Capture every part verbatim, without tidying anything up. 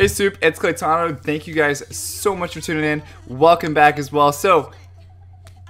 Hey Soup, it's Claytano. Thank you guys so much for tuning in. Welcome back as well. So,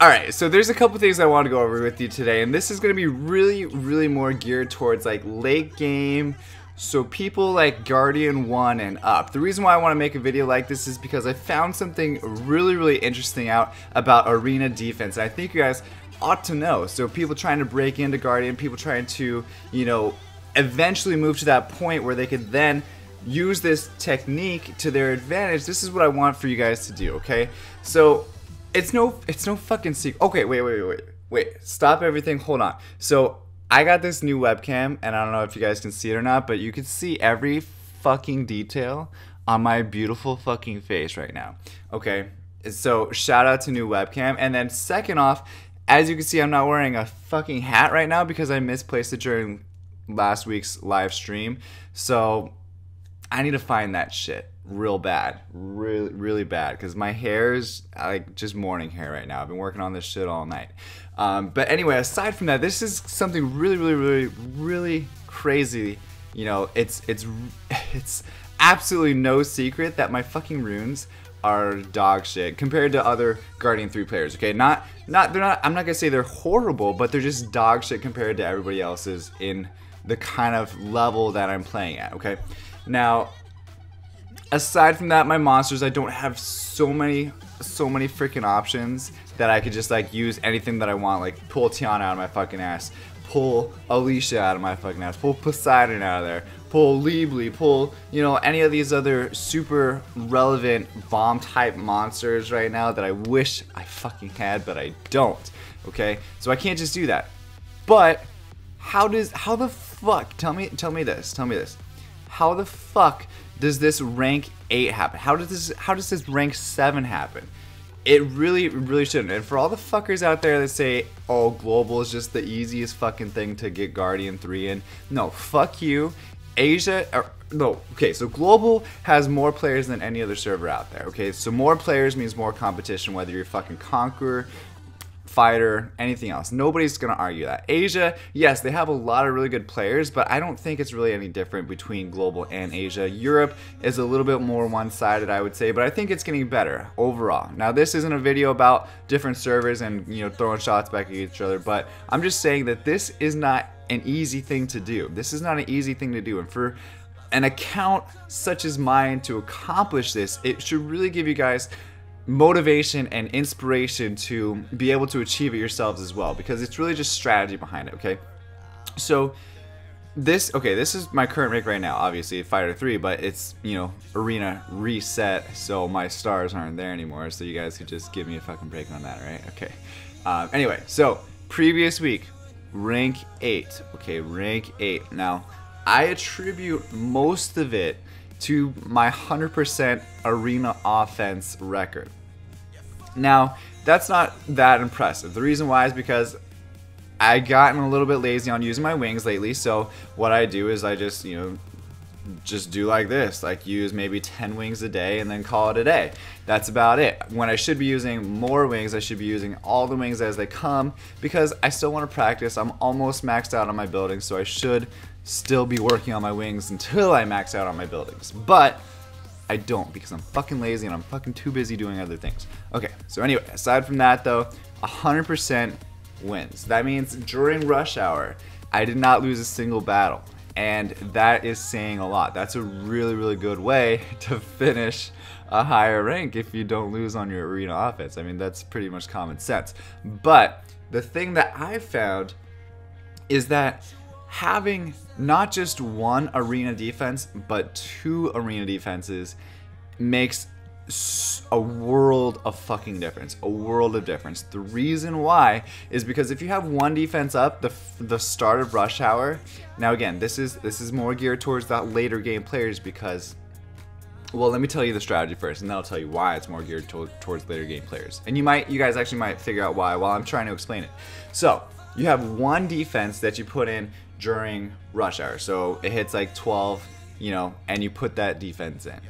alright, so there's a couple things I want to go over with you today, and this is going to be really, really more geared towards like late game, so people like Guardian one and up. The reason why I want to make a video like this is because I found something really, really interesting out about arena defense, and I think you guys ought to know. So people trying to break into Guardian, people trying to, you know, eventually move to that point where they could then use this technique to their advantage. This is what I want for you guys to do, okay? So It's no, it's no fucking secret. Okay, wait, wait, wait, wait, stop everything, hold on. So, I got this new webcam, and I don't know if you guys can see it or not, but you can see every fucking detail on my beautiful fucking face right now. Okay, so shout out to new webcam, and then second off, as you can see, I'm not wearing a fucking hat right now because I misplaced it during last week's live stream, so I need to find that shit. Real bad, really, really bad, because my hair is like just morning hair right now. I've been working on this shit all night. Um, but anyway, aside from that, this is something really, really, really, really crazy. You know, it's it's it's absolutely no secret that my fucking runes are dog shit compared to other Guardian three players. Okay, not not they're not. I'm not gonna say they're horrible, but they're just dog shit compared to everybody else's in the kind of level that I'm playing at. Okay, now. Aside from that, my monsters, I don't have so many, so many freaking options that I could just like use anything that I want, like pull Tiana out of my fucking ass, pull Alicia out of my fucking ass, pull Poseidon out of there, pull Liebly, pull, you know, any of these other super relevant bomb type monsters right now that I wish I fucking had, but I don't, okay? So I can't just do that. But how does, how the fuck, tell me, tell me this, tell me this, how the fuck does this rank eight happen? How does this how does this rank seven happen? It really, really shouldn't. And for all the fuckers out there that say, oh, global is just the easiest fucking thing to get Guardian three in, no, fuck you. Asia, or, no, okay, so global has more players than any other server out there, okay? So more players means more competition, whether you're fucking Conqueror, Fighter, anything else. Nobody's gonna argue that. Asia, yes, they have a lot of really good players, but I don't think it's really any different between global and Asia. Europe is a little bit more one-sided, I would say, but I think it's getting better overall. Now, this isn't a video about different servers and, you know, throwing shots back at each other, but I'm just saying that this is not an easy thing to do. This is not an easy thing to do, and for an account such as mine to accomplish this, it should really give you guys motivation and inspiration to be able to achieve it yourselves as well, because it's really just strategy behind it, okay? So this, okay, this is my current rank right now, obviously Fighter three, but it's, you know, arena reset, so my stars aren't there anymore, so you guys could just give me a fucking break on that, right? Okay, um, anyway, so previous week, rank eight, okay, rank eight. Now, I attribute most of it to my one hundred percent arena offense record. Now, that's not that impressive. The reason why is because I've gotten a little bit lazy on using my wings lately, so what I do is I just, you know, just do like this, like use maybe ten wings a day and then call it a day. That's about it. When I should be using more wings, I should be using all the wings as they come, because I still want to practice. I'm almost maxed out on my building, so I should still be working on my wings until I max out on my buildings, but I don't, because I'm fucking lazy and I'm fucking too busy doing other things. Okay, so anyway, aside from that though, one hundred percent wins. That means during rush hour, I did not lose a single battle. And that is saying a lot. That's a really, really good way to finish a higher rank if you don't lose on your arena offense. I mean, that's pretty much common sense. But the thing that I found is that having not just one arena defense, but two arena defenses makes a world of fucking difference, a world of difference. The reason why is because if you have one defense up, the the start of rush hour, now again, this is this is more geared towards that later game players because, well, let me tell you the strategy first, and then I'll tell you why it's more geared to, towards later game players. And you might, you guys actually might figure out why while I'm trying to explain it. So, you have one defense that you put in during rush hour, so it hits like twelve, you know, and you put that defense in.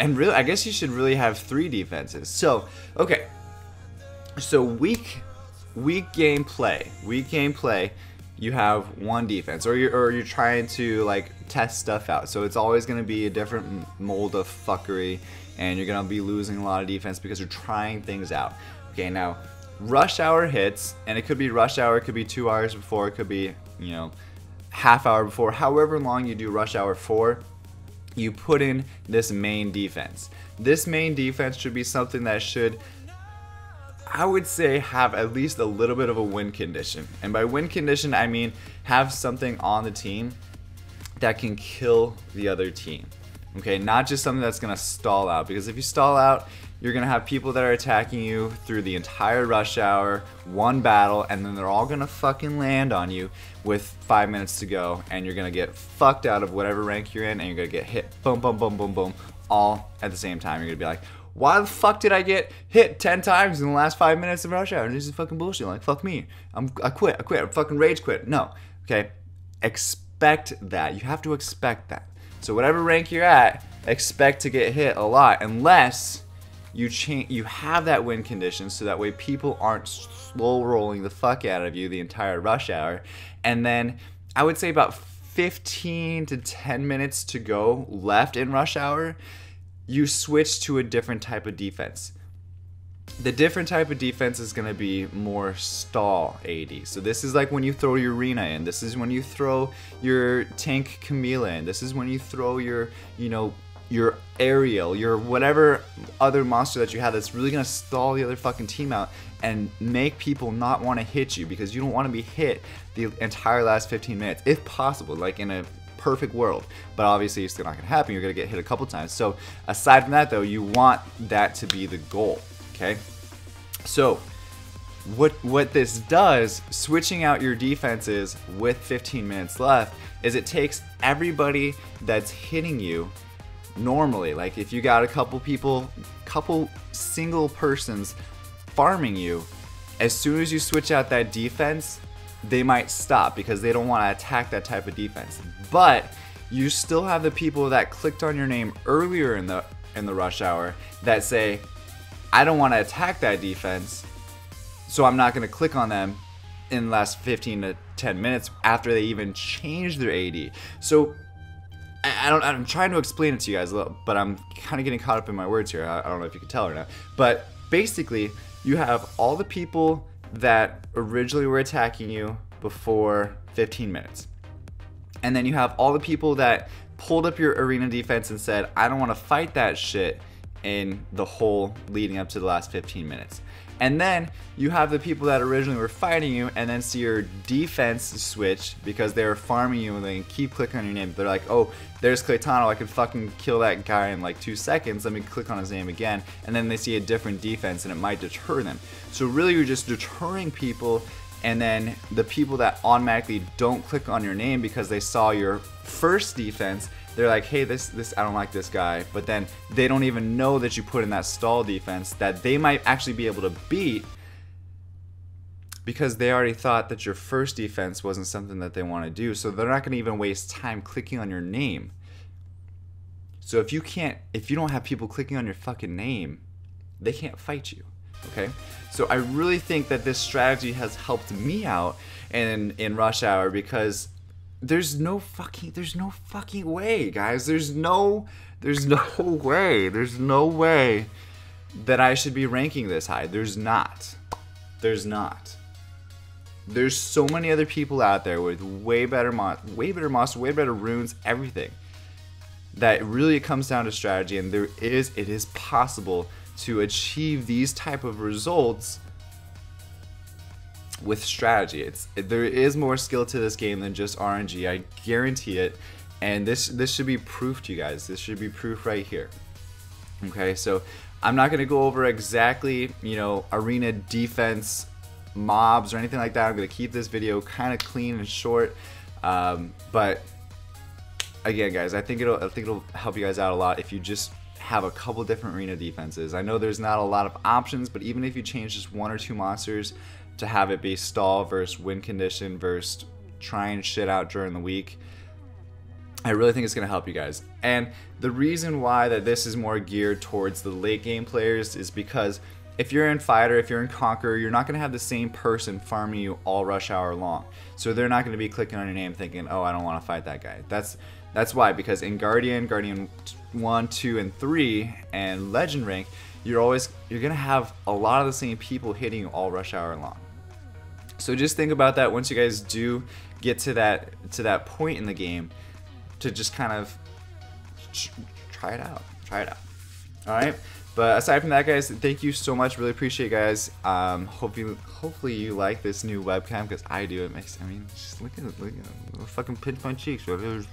And really, I guess you should really have three defenses. So, okay. So weak, weak gameplay, weak gameplay. you have one defense, or you're, or you're trying to like test stuff out. So it's always going to be a different mold of fuckery, and you're going to be losing a lot of defense because you're trying things out. Okay, now rush hour hits, and it could be rush hour, it could be two hours before, it could be, you know, half hour before, however long you do rush hour for, you put in this main defense. This main defense should be something that should, I would say, have at least a little bit of a win condition. And by win condition, I mean have something on the team that can kill the other team. Okay, not just something that's gonna stall out, because if you stall out, you're gonna have people that are attacking you through the entire rush hour, one battle, and then they're all gonna fucking land on you with five minutes to go, and you're gonna get fucked out of whatever rank you're in, and you're gonna get hit, boom, boom, boom, boom, boom, all at the same time. You're gonna be like, why the fuck did I get hit ten times in the last five minutes of rush hour? This is fucking bullshit. Like, fuck me. I'm, I quit. I quit. I'm fucking rage quit. No. Okay. Expect that. You have to expect that. So whatever rank you're at, expect to get hit a lot, unless you change. You have that win condition, so that way people aren't slow rolling the fuck out of you the entire rush hour. And then I would say about fifteen to ten minutes to go left in rush hour, you switch to a different type of defense. The different type of defense is going to be more stall A D. So this is like when you throw your Rina in. This is when you throw your tank Camila in. This is when you throw your, you know, your Ariel, your whatever other monster that you have that's really going to stall the other fucking team out and make people not want to hit you, because you don't want to be hit the entire last fifteen minutes, if possible, like in a perfect world. But obviously it's not going to happen. You're going to get hit a couple times. So aside from that though, you want that to be the goal. Okay? So what what this does, switching out your defenses with fifteen minutes left, is it takes everybody that's hitting you normally. Like if you got a couple people, couple single persons farming you, as soon as you switch out that defense, they might stop because they don't want to attack that type of defense. But you still have the people that clicked on your name earlier in the in the rush hour that say, I don't want to attack that defense, so I'm not going to click on them in the last fifteen to ten minutes after they even change their A D. So I don't, I'm trying to explain it to you guys a little, but I'm kind of getting caught up in my words here. I don't know if you can tell or not, but basically you have all the people that originally were attacking you before fifteen minutes. And then you have all the people that pulled up your arena defense and said, I don't want to fight that shit in the whole leading up to the last fifteen minutes. And then you have the people that originally were fighting you and then see your defense switch because they were farming you and they keep clicking on your name. They're like, oh, there's Claytano, I could fucking kill that guy in like two seconds, let me click on his name again. And then they see a different defense and it might deter them. So really you're just deterring people, and then the people that automatically don't click on your name because they saw your first defense, they're like, hey, this, this, I don't like this guy. But then they don't even know that you put in that stall defense that they might actually be able to beat, because they already thought that your first defense wasn't something that they want to do. So they're not going to even waste time clicking on your name. So if you can't, if you don't have people clicking on your fucking name, they can't fight you. Okay, so I really think that this strategy has helped me out in, in rush hour, because There's no fucking, there's no fucking way, guys. There's no, there's no way. There's no way that I should be ranking this high. There's not. There's not. There's so many other people out there with way better mon, way better monster, way better runes, everything. That really comes down to strategy, and there is, it is possible to achieve these type of results with strategy. It's, there is more skill to this game than just R N G, I guarantee it. And this this should be proof to you guys. This should be proof right here. Okay, so I'm not gonna go over exactly, you know, arena defense mobs or anything like that. I'm gonna keep this video kind of clean and short. Um, but again, guys, I think it'll I think it'll help you guys out a lot if you just have a couple different arena defenses. I know there's not a lot of options, but even if you change just one or two monsters to have it be stall versus win condition versus trying shit out during the week, I really think it's going to help you guys. And the reason why that this is more geared towards the late game players is because if you're in Fight or if you're in Conquer, you're not going to have the same person farming you all rush hour long. So they're not going to be clicking on your name thinking, oh, I don't want to fight that guy. That's that's why, because in Guardian, Guardian one, two, and three, and Legend rank, you're always you're going to have a lot of the same people hitting you all rush hour long. So just think about that once you guys do get to that to that point in the game, to just kind of try it out. Try it out. All right? But aside from that, guys, thank you so much. Really appreciate you guys. Um, hope you, hopefully you like this new webcam, because I do. It makes, I mean, just look at it. Look at it. Fucking pinch my cheeks. Pinch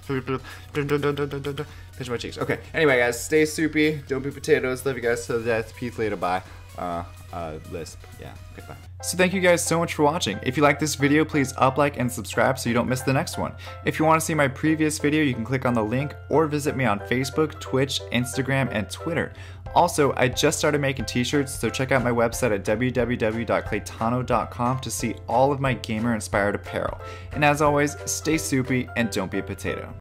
my cheeks. Okay. Anyway, guys, stay soupy. Don't be potatoes. Love you guys to death. Peace later. Bye. Uh, uh, Lisp. Yeah. Okay, bye. So thank you guys so much for watching. If you like this video, please up, like, and subscribe so you don't miss the next one. If you want to see my previous video, you can click on the link or visit me on Facebook, Twitch, Instagram, and Twitter. Also, I just started making t-shirts, so check out my website at w w w dot claytano dot com to see all of my gamer-inspired apparel. And as always, stay soupy and don't be a potato.